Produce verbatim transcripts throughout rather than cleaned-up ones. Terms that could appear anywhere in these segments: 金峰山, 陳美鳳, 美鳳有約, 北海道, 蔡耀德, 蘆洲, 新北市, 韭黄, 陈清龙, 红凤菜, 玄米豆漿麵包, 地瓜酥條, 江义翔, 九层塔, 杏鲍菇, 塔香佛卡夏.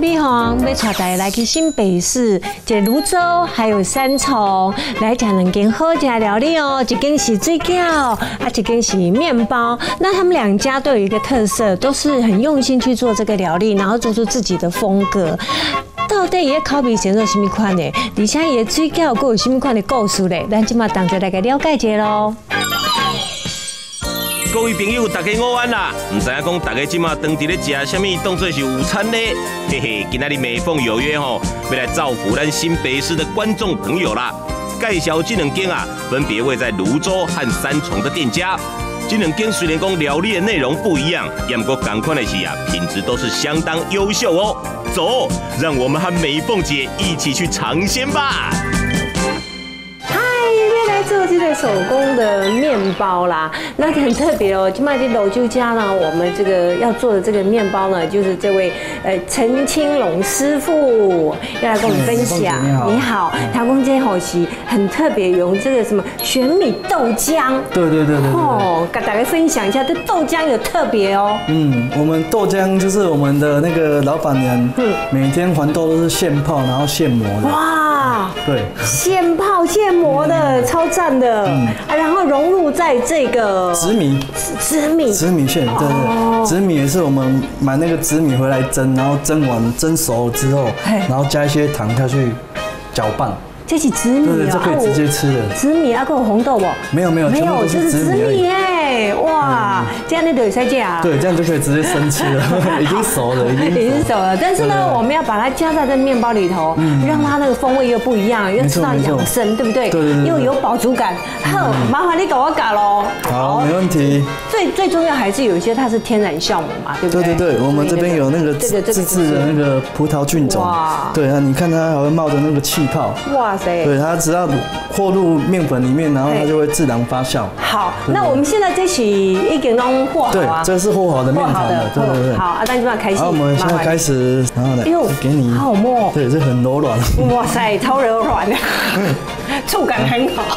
美吼，要带大家来去新北市，一个泸州还有三重来吃两间好吃的料理哦，一间是水饺，啊一间是面包。那他们两家都有一个特色，都是很用心去做这个料理，然后做出自己的风格。 到底伊个口味是做啥物款的？而且伊个水饺阁有啥物款的故事嘞？咱即马同齐来个了解一下喽。各位朋友，大家午安啦！唔知影讲大家即马当伫咧食啥物，当作是午餐呢？嘿嘿，今仔日美凤有约吼，要来造福咱新北市的观众朋友啦。介绍这两间啊，分别位在泸州和三重的店家。这两间虽然讲料理的内容不一样，也不过同款的是啊，品质都是相当优秀哦。 走，让我们和美凤姐一起去尝鲜吧！嗨，要来做这个手工的面包啦，那很特别哦。今麦的老舅家呢，我们这个要做的这个面包呢，就是这位呃陈清龙师傅要来跟我们分享。你好，他讲这好是很特别，用这个什么玄米豆浆。对对对对。哦，跟大家分享一下，这豆浆有特别哦。嗯，我们豆浆就是我们的那个老板娘，嗯，每天黄豆都是现泡，然后现磨的。哇，对，现泡现磨的，超赞的。嗯，然后融入在这个紫米，紫米，紫米馅，对对，紫米也是我们买那个紫米回来蒸，然后蒸完蒸熟之后，然后加一些糖下去搅拌。 这是紫米啊，这可以直接吃的。紫米啊，还有红豆不？没有没有没有，这是紫米哎，哇，这样你就可以吃啊。对，这样就可以直接生吃了，已经熟了，已经。已经熟了，但是呢，我们要把它加在这面包里头，让它那个风味又不一样，又吃到养生，对不对？对对对。又有饱足感。好，麻烦你给我搞喽。好，没问题。最最重要还是有一些它是天然酵母嘛，对不对？对对对，我们这边有那个自制的那个葡萄菌种。哇。对啊，你看它还会冒着那个气泡。哇。 对，它只要和入面粉里面，然后它就会自然发酵。好，那我们现在这起一点钟和好啊。对，这是和好的面团了，对对对。好，啊，那你们开始。好，我们现在开始，然后来，给你。好摸。对，这很柔软。哇塞，超柔软的，触感很好，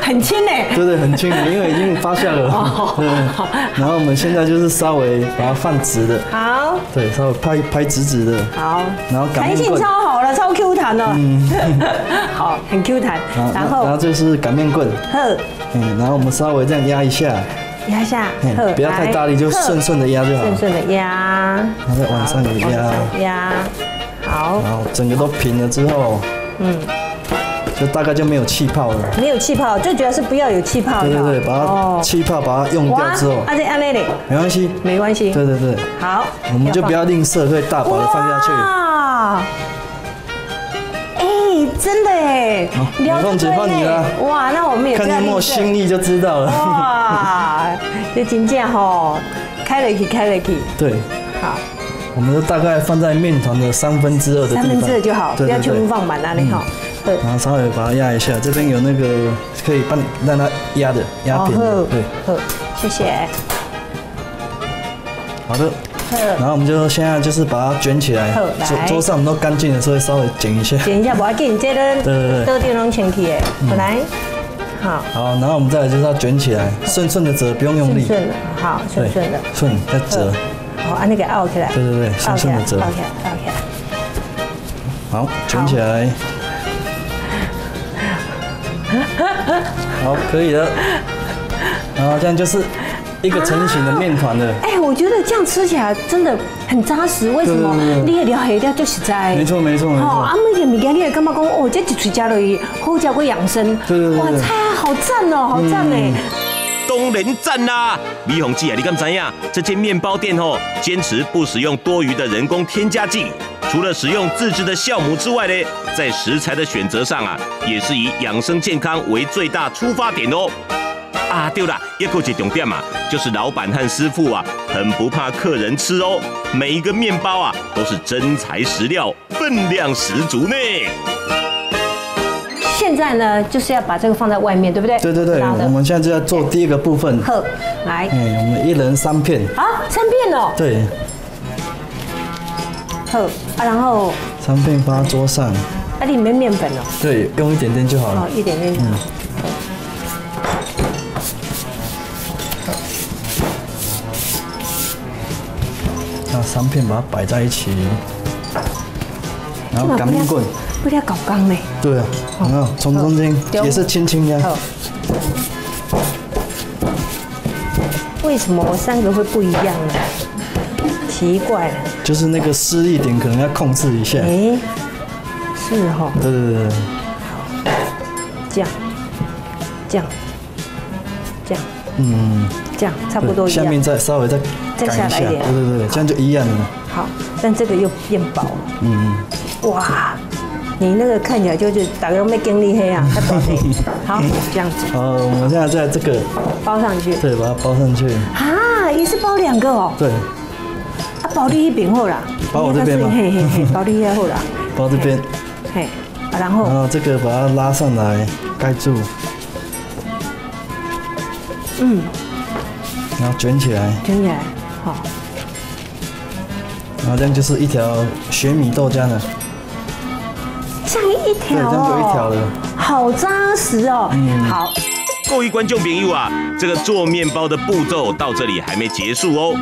很轻哎。对对，很轻，因为已经发酵了。对。然后我们现在就是稍微把它放直的。好。对，稍微拍拍直直的。好。然后弹性超好了，超 Q 弹了。嗯。 好，很 Q 弹，然后然后就是擀面棍，嗯，然后我们稍微这样压一下，压一下，不要太大力，就顺顺的压就好，顺顺的压，然后往上压，压，好，然后整个都平了之后，嗯，就大概就没有气泡了，没有气泡，最主要是不要有气泡，对对对，把它气泡把它用掉之后，啊这按那里，没关系，没关系，对对对，好，我们就不要吝啬，可以大把的放下去。 真的哎，聊得对呢！哇，那我们也看你莫心意就知道了。哇，这真正吼，开了去，开了去。对，好，我们就大概放在面团的三分之二的地方。三分之二就好，不要全部放满那里哈。对，然后稍微把它压一下，这边有那个可以帮让它压的压扁的。对，好，谢谢。好的。 然后我们就现在就是把它卷起来，桌桌上都干净了，所以稍微剪一下，剪一下不要紧，这都都都拢清气的，本来好。好，然后我们再来就是要卷起来，顺顺的折，不用用力。顺的，好，顺顺的，顺再折。好，按那个凹起来。对对对，顺顺的折。凹起来，凹起来。好，卷起来。好，可以了。然后这样就是。 一个成型的面团了。哎，我觉得这样吃起来真的很扎实。为什么？你也料黑料就实在。没错没错没错。哦，啊，每件物件你也感觉讲，哦，这一嘴吃落去，好吃过养生。对对对。哇，菜好赞哦，好赞哎。当然赞啦！美凤姐啊，你敢知影？这间面包店吼，坚持不使用多余的人工添加剂。 除了使用自制的酵母之外呢，在食材的选择上啊，也是以养生健康为最大出发点哦。啊，对了，也有一重点嘛，就是老板和师傅啊，很不怕客人吃哦。每一个面包啊，都是真材实料，分量十足呢。现在呢，就是要把这个放在外面，对不对？对对对，我们现在就要做第一个部分。好，来，哎，我们一人三片。啊，三片哦。对。 好，然后三片放在桌上。啊，里面面粉哦。对，用一点点就好了。哦，一点点。嗯。那三片把它摆在一起。然后擀面棍，不要搞刚嘞。对啊，有没有？从中间也是轻轻压。为什么三个会不一样呢？奇怪。就是那个施力点可能要控制一下。哎，是哈。对对对。好，这样，这样，这样。嗯。这样差不多一样。下面再稍微再再下来一点。对对对，这样就一样了。 好，但这个又变薄了。嗯嗯。哇，你那个看起来就是大家都没经历黑啊，太薄了。好，这样子。哦，我们现在在这个包上去。对，把它包上去。啊，一次包两个哦。对。啊，包你一边好啦。包我这边吗？嘿嘿嘿，包你那好啦。包这边。嘿，然后。然后这个把它拉上来，盖住。嗯。然后卷起来。卷起来，好。 然后这样就是一条雪米豆浆了，这样一条哦，这样就一条了，好扎实哦。嗯，好。各位观众朋友啊，这个做面包的步骤到这里还没结束哦。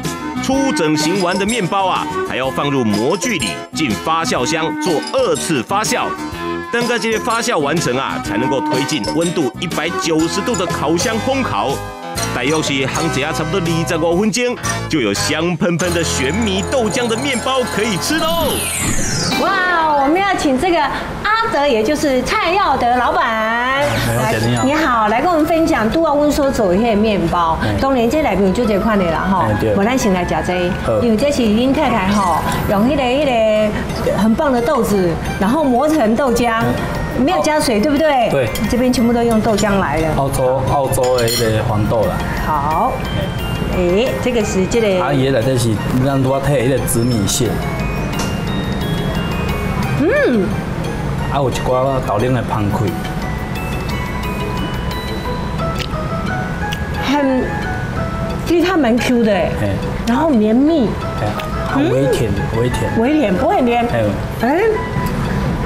初整形完的面包啊，还要放入模具里进发酵箱做二次发酵。等到这些发酵完成啊，才能够推进温度一百九十度的烤箱烘烤。 大约是烘一下差不多二十五分钟，就有香喷喷的玄米豆浆的面包可以吃喽！哇，我们要请这个阿德，也就是蔡耀德老板，你好，来跟我们分享都要温所做一些面包。当然这内面做这款的啦吼，我咱先来吃这個，因为这是林太太吼用迄个迄个很棒的豆子，然后磨成豆浆。 没有加水，对不对？对，这边全部都用豆浆来了。澳洲澳洲的迄个黄豆啦。好，诶，这个是这个。阿爷来这是咱拄啊睇迄个紫米线。嗯。啊，有一寡豆奶的芳气。很，其实它蛮 Q 的哎，然后绵密。哎，微甜，微甜。微甜，不会甜。哎。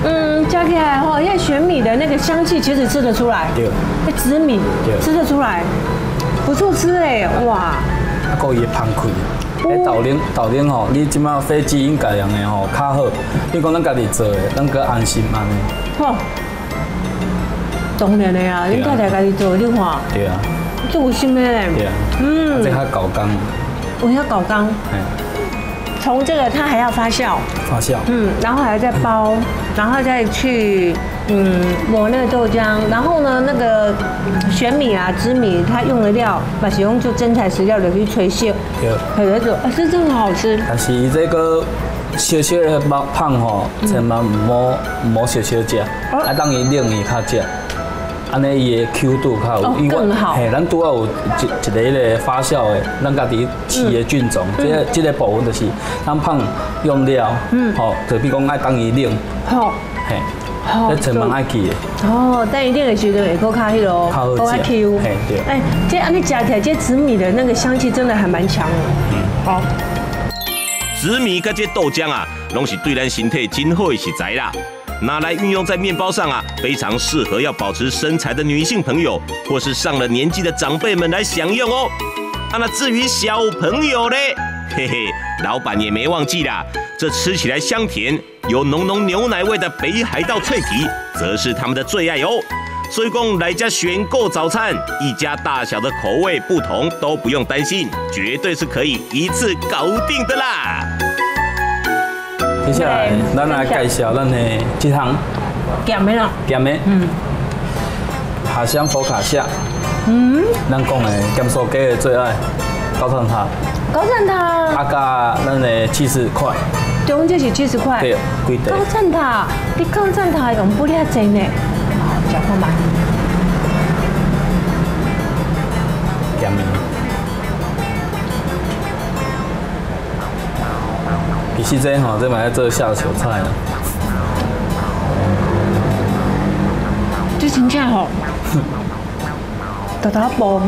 嗯，加起来吼，因为玄米的那个香气其实吃得出来，对，紫米吃得出来，不错吃哎，哇！啊，够伊芳开，哎，豆奶豆奶吼，你即马飞机应该用的吼较好，你讲咱家己做的，咱搁安心安尼。吼，当然的啊，恁太太家己做，你看，对啊，这有心的嘞，对啊，嗯，这较搞工，我要搞工，从这个它还要发酵，发酵，嗯，然后还要再包。 然后再去嗯磨那个豆浆，然后呢那个玄米啊、紫米，它用的料把使用做真材实料的去吹秀，很那种，啊，是真的好吃。但是这个小小的包胖吼，千万唔好唔好小小食，啊，当伊冷伊较食，安尼伊的 Q 度较有。哦，更好。嘿，咱拄啊有一一个咧发酵的，咱家己饲的菌种，这个这个部分就是咱胖用料，嗯，吼，就比讲爱当伊冷。 好，嘿，这成本爱记的。哦，但一定的时阵会搁较迄啰，搁较 Q。哎，对。哎，这安尼吃起来，这紫米的那个香气真的还蛮强的。嗯，好。紫米跟这豆浆啊，拢是对咱身体真好的食材啦。拿来运用在面包上啊，非常适合要保持身材的女性朋友，或是上了年纪的长辈们来享用哦。啊，那至于小朋友呢，嘿嘿，老板也没忘记啦。 这吃起来香甜，有浓浓牛奶味的北海道脆皮，则是他们的最爱哦。所以讲来家选购早餐，一家大小的口味不同都不用担心，绝对是可以一次搞定的啦。接下来，咱来介绍咱的这项咸的啦，咸的，嗯，虾香佛卡夏，嗯，咱讲的咸酥鸡的最爱，高汤塔。 高赞塔，啊加咱的七十块，中间是七十块，对，贵的。高赞塔，你高赞塔用不了钱呢，好，吃看嘛。咸的，其实这吼，这嘛要做下酒菜啦。这真正好，豆豆包，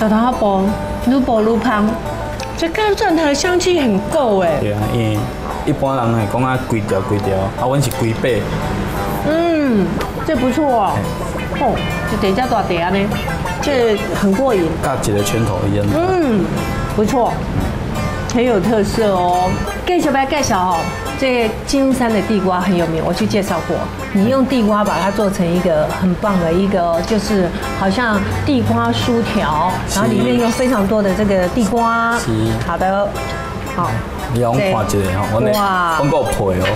豆豆包，愈包愈香。 这高赞塔的香气很够哎。对啊，因为一般人会讲啊，规条规条，啊，阮是规白。嗯，这不错哦。哦，就等一下大碟呢，这很过瘾。加几个拳头一样。嗯，不错，很有特色哦。介绍呗，介绍哦。这金峰山的地瓜很有名，我去介绍过。你用地瓜把它做成一个很棒的一个，就是好像地瓜酥条，然后里面用非常多的这个地瓜。是。好的，好。你让我看一下哈，我呢，我够配哦。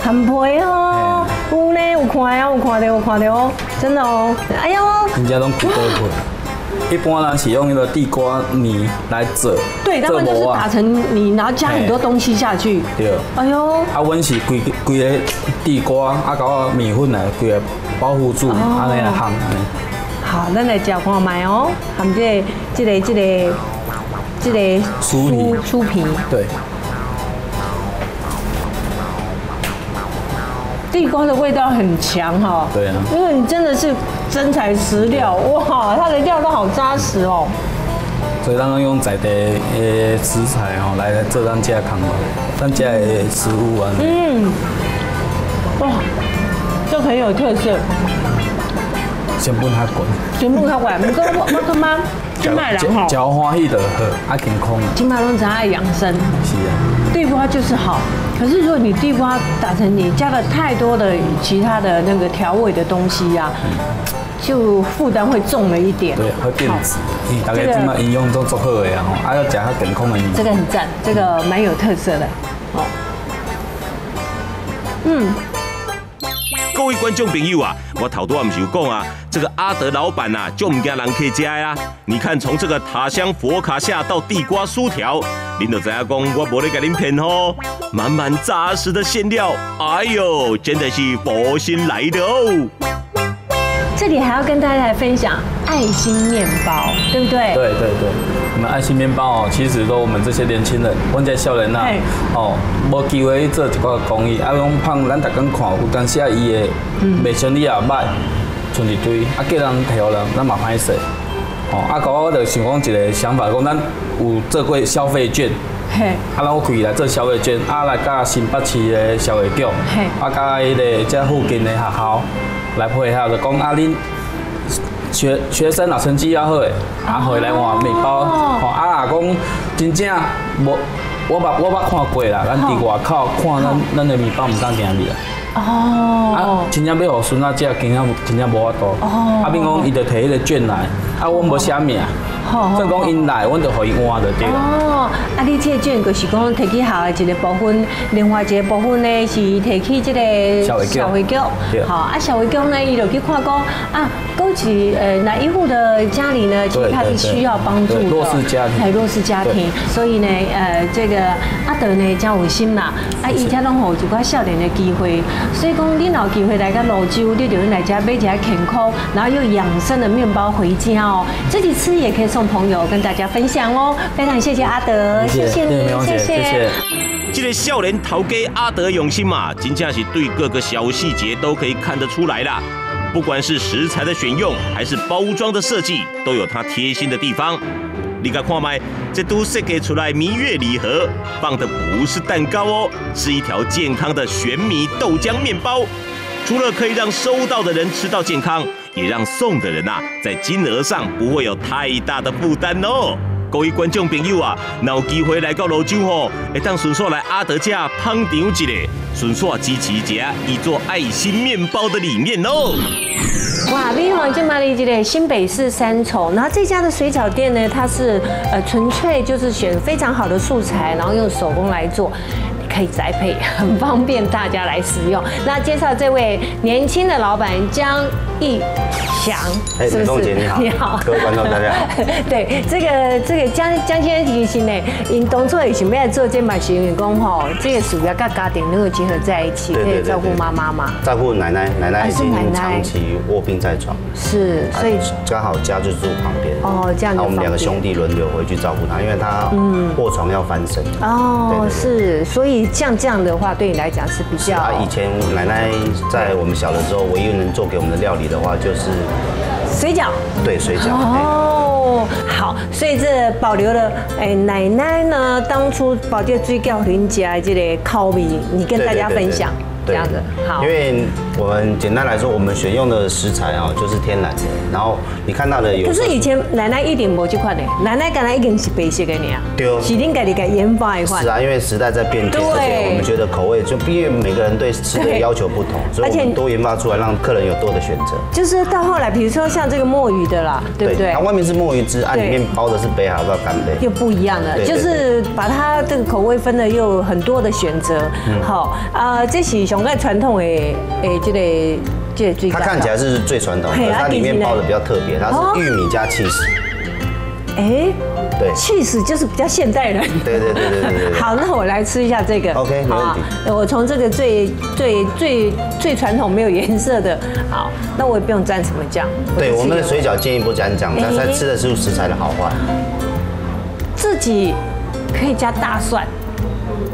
很配哦，有呢，有看呀，有看到，有看到哦，真的哦。哎呦。人家拢不够配。 一般人是用那个地瓜泥来做，对，他们都是打成泥，然后加很多东西下去。对，哎呦，啊，阮是规规个地瓜啊，搞米粉来规个保护住，安尼来烘。好，咱来吃看卖哦，含这这个这个这个酥皮，酥皮，对。地瓜的味道很强哈，对啊，因为你真的是。 真材实料，哇，它的料都好扎实哦。所以咱用在地诶食材哦来做咱家康，咱家诶食物啊。嗯，哇，这很有特色。成本较悬，成本较悬，不过我我感觉真卖人吼，交欢喜就好，啊健康。起码拢知爱养生。是啊。地瓜就是好，可是如果你地瓜打成泥，加了太多的其他的那个调味的东西呀、啊。 就负担会重了一点，对，会变质。大家今麦营养都足好个呀，吼，还要吃较健康的。这个很赞，这个蛮有特色的，哦。嗯，各位观众朋友啊，我头拄啊唔是有讲啊，这个阿德老板啊，就唔惊人客吃呀。你看从这个塔香佛卡夏到地瓜酥条，您都知影讲，我无咧给您骗吼，满满扎实的馅料，哎呦，真的是佛心来的哦。 这里还要跟大家来分享爱心面包，对不对？对对对，我们爱心面包哦，其实都我们这些年轻人，我们这少年啊，哦，无机会做一寡公益，啊，讲胖咱逐天看，有当时啊，伊的卖相你也歹，剩一堆，啊，叫人摕互人，咱嘛歹势。哦，啊，到我就想讲一个想法，讲咱有做过消费券。 啊，咱我开来做消费券，啊来甲新北市的消费局，啊甲迄个遮附近的学校来配合，就讲啊恁学学生啊成绩较好诶，啊回来换面包，吼啊若讲真正无我捌我捌看过啦，咱伫外口看咱咱的面包毋敢行入来。哦，啊真正要互孙仔食，真正真正无法度。哦，啊变讲伊就摕迄个券来，啊阮无写名。 所以讲，因来，阮就互伊换就对了。哦，啊，你这卷就是讲摕去校的一个部分，另外一个部分呢是摕去这个社会局。好，啊，社会局呢，伊就去看讲啊，勾起呃哪一户的家里呢，其实他是需要帮助的，弱势家庭，哎，弱势家庭。所以呢，呃，这个阿德呢真有心啦，啊，伊才拢互一寡少年的机会。所以讲，你若有机会来到泸州，你就来家买一下健康，然后又养生的面包回家哦，自己吃也可以。 送朋友跟大家分享哦，非常谢谢阿德，谢谢你，谢谢。这个少年头家阿德用心嘛，真正是对各个小细节都可以看得出来啦。不管是食材的选用，还是包装的设计，都有他贴心的地方。你看看麦，这都设计出来蜜月礼盒，放的不是蛋糕哦，是一条健康的玄米豆浆面包。除了可以让收到的人吃到健康。 也让送的人啊，在金额上不会有太大的负担哦。各位观众朋友啊，若有机会来到泸州吼，会当顺续来阿德家捧场一下，顺续支持一下以做爱心面包的理念哦。哇，你好，今嘛哩这个新北市三重，然后这家的水饺店呢，它是呃纯粹就是选非常好的素材，然后用手工来做。 可以宅配，很方便大家来使用。那介绍这位年轻的老板江义翔，哎，子栋姐你好，你好，各位观众大家好。对，这个这个江江先生其实呢，因当初也想要做这卖是因为讲吼，这个事业跟家庭能够结合在一起，可以照顾妈妈嘛，照顾奶奶，奶奶已经长期卧病在床，是，所以刚好家就住旁边哦，这样那我们两个兄弟轮流回去照顾她，因为她卧床要翻身哦，是，所以。 像这样的话，对你来讲是比较。啊，以前奶奶在我们小的时候，唯一能做给我们的料理的话，就是水饺。对，水饺。哦，好，所以这保留了。哎，奶奶呢，当初保留水饺人家这个口味，你跟大家分享这样子。好，因为我们简单来说，我们选用的食材啊，就是天然的。然后你看到的有。可是以前奶奶一定无这款的，奶奶刚才已经是白色的呢。对。是恁家己家研发一款。是啊，因为时代在变迁，而且我们觉得口味就因为每个人对吃的要求不同，所以我们多研发出来，让客人有多的选择。就是到后来，比如说像这个墨鱼的啦，对不对？它外面是墨鱼汁，啊，里面包的是北海道干贝，又不一样了。就是把它这个口味分的又有很多的选择。好啊，这是上个传统的诶。 这类这最，它看起来是最传统，它里面包的比较特别，它是玉米加起司。哎，对，起司就是比较现代人。对对对对对。好，那我来吃一下这个。OK， 没问题。我从这个最最最最传统没有颜色的，好，那我也不用沾什么酱。对，我们的水饺建议不沾酱，但是吃的是食材的好坏。自己可以加大蒜。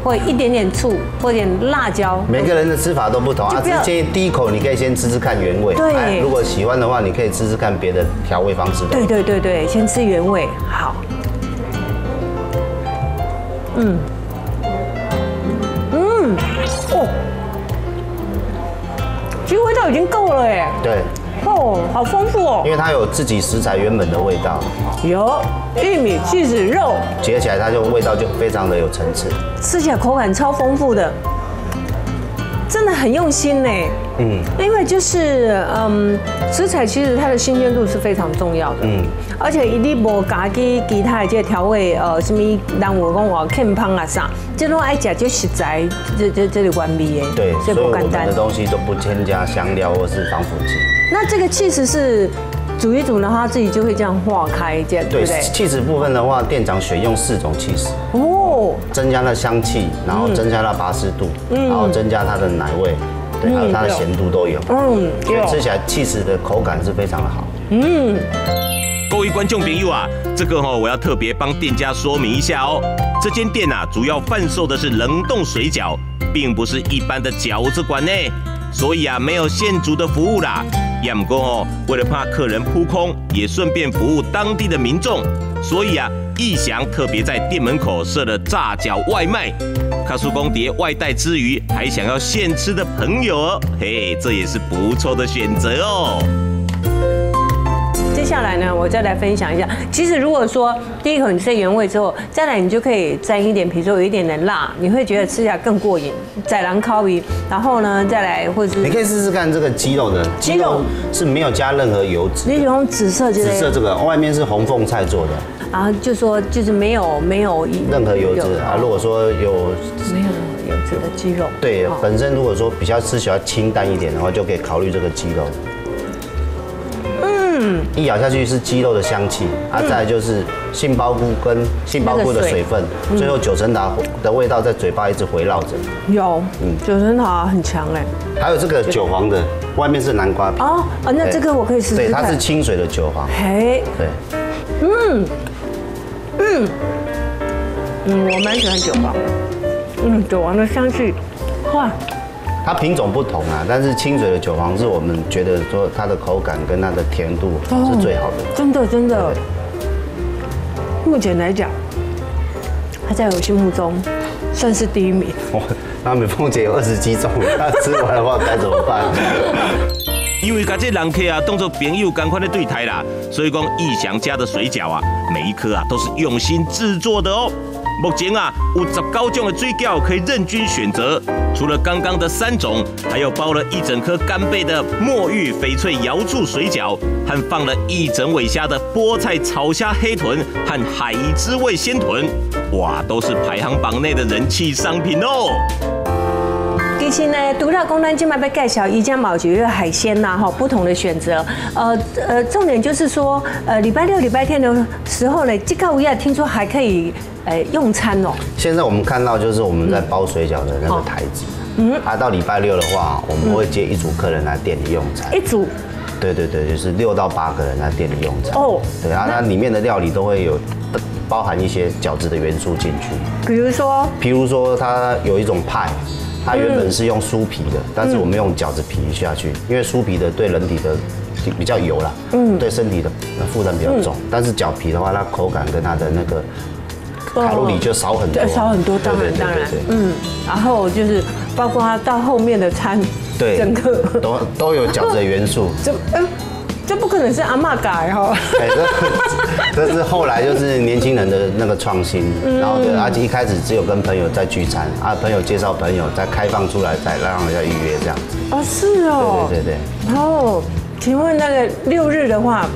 或一点点醋，或点辣椒。每个人的吃法都不同啊，只建议第一口你可以先吃吃看原味。对，如果喜欢的话，你可以吃吃看别的调味方式。对对对对，先吃原味。好。嗯。嗯。哦。其实味道已经够了哎。对。哦，好丰富哦。因为它有自己食材原本的味道。有。 玉米、起司、肉结起来，它就味道就非常的有层次，吃起来口感超丰富的，真的很用心呢。嗯，因为就是嗯，食材其实它的新鲜度是非常重要的。嗯，而且一定无加啲其他的这调味，呃，什么人我讲话健康啊啥，这种爱吃就实在，这这这里完美的。对，所以我们的东西都不添加香料或是防腐剂。那这个起司是？ 煮一煮的话，自己就会这样化开，这样对不对？起司部分的话，店长选用四种起司哦，增加了香气，然后增加了拔丝度，然后增加它的奶味，对，还有它的咸度都有。嗯，所以吃起来起司的口感是非常的好。嗯，各位观众朋友啊，这个哈、哦、我要特别帮店家说明一下哦，这间店啊主要贩售的是冷冻水饺，并不是一般的饺子馆呢。 所以啊，没有现煮的服务啦。也不过哦，为了怕客人扑空，也顺便服务当地的民众，所以啊，逸翔特别在店门口设了炸饺外卖。卡叔公碟外带之余，还想要现吃的朋友哦，嘿，这也是不错的选择哦。 接下来呢，我再来分享一下。其实如果说第一口你吃原味之后，再来你就可以沾一点，比如说有一点的辣，你会觉得吃起来更过瘾。再来烤鱼，然后呢再来或者是你可以试试看这个鸡肉的，鸡肉是没有加任何油脂。你用紫色这个，紫色这个外面是红凤菜做的，然后就说就是没有没有任何油脂啊。如果说有没有。 这个鸡肉对，本身如果说比较吃喜欢清淡一点的话，就可以考虑这个鸡肉。嗯，一咬下去是鸡肉的香气，啊，再来就是杏鲍菇跟杏鲍菇的水分，最后九层塔的味道在嘴巴一直回绕着。有，嗯，九层塔很强哎。还有这个韭黄的，外面是南瓜皮。哦，啊，那这个我可以试试。对，它是清水的韭黄。嘿，对，嗯，嗯，嗯，我蛮喜欢韭黄的。 嗯，韭黄的香气，哇！它品种不同啊，但是清水的韭黄是我们觉得说它的口感跟它的甜度是最好的。真的真的，目前来讲，它在我心目中算是第一名。哇，那美凤姐有二十几种，她吃完的话该怎么办？因为把这人客啊当作朋友同款的对待啦，所以讲逸翔家的水饺啊，每一颗啊都是用心制作的哦。 目前啊，有十九种的水饺可以任君选择，除了刚刚的三种，还有包了一整颗干贝的墨玉翡翠瑶柱水饺，和放了一整尾虾的菠菜炒虾黑豚和海夷滋味鲜豚，哇，都是排行榜内的人气商品哦。 其实呢，独到工单今麦被介绍一家毛几月海鲜呐，哈，不同的选择。呃呃，重点就是说，呃，礼拜六、礼拜天的时候呢，这个午夜听说还可以，呃，用餐哦。现在我们看到就是我们在包水饺的那个台子，嗯，啊，到礼拜六的话，我们会接一组客人来店里用餐。一组。 对对对，就是六到八个人来店里用餐。哦，对啊，它里面的料理都会有包含一些饺子的元素进去。比如说，比如说它有一种派，它原本是用酥皮的，但是我们用饺子皮下去，因为酥皮的对人体的比较油啦，嗯，对身体的负担比较重。但是饺皮的话，它口感跟它的那个卡路里就少很多，少很多，当然当然，嗯，然后就是包括它到后面的餐。对，整个都都有饺子的元素。这嗯，这不可能是阿嬤改哈。哎，这这是后来就是年轻人的那个创新，然后对，而且一开始只有跟朋友在聚餐啊，朋友介绍朋友，再开放出来，再让人家预约这样子。哦，是哦。对对对对。哦，请问那个六日的话。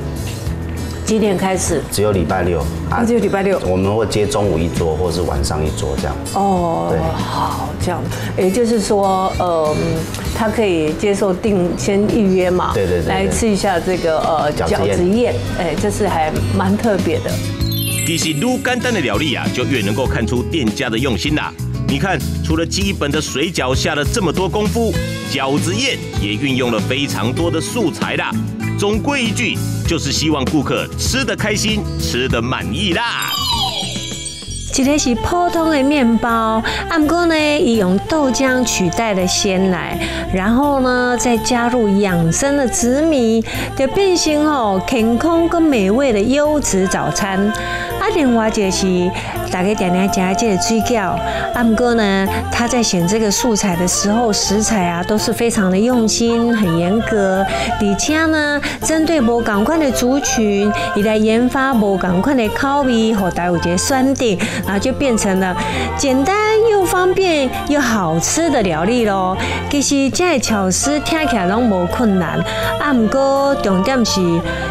几点开始？只有礼拜六啊，只有礼拜六。我们会接中午一桌，或是晚上一桌这样子。哦，对，好，这样。也就是说，呃，他可以接受订先预约嘛。对对对。来吃一下这个呃饺子宴，哎，这是还蛮特别的。其实越简单的料理啊，就越能够看出店家的用心啦。你看，除了基本的水饺下了这么多功夫，饺子宴也运用了非常多的素材啦。 总归一句，就是希望顾客吃得开心，吃得满意啦。这个是普通的面包，啊，不过呢，以用豆浆取代了鲜奶，然后呢，再加入养生的紫米，就变成哦健康跟美味的优质早餐。啊，另外就是大家点点加这个水饺，啊，不过呢，他在选这个素材的时候，食材啊都是非常的用心，很严格。 而且呢，针对无同款的族群，伊来研发无同款的口味，和大家有一个选择，然后就变成了简单又方便又好吃的料理咯。其实这些巧思听起来拢无困难，啊，不过重点是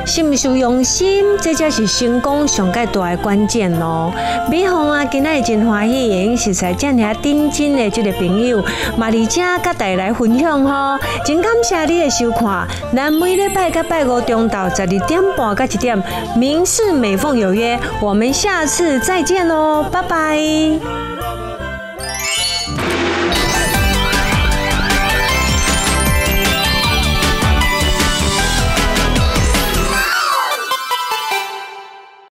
是不是用心，这才是成功上介大的关键咯。美方啊，今仔日真欢喜，也因实在真遐认真的这个朋友，嘛而且甲大家来分享吼，真感谢你的收看。 咱每礼拜到拜五中昼十二点半到一点，民视美凤有约，我们下次再见喽，拜拜。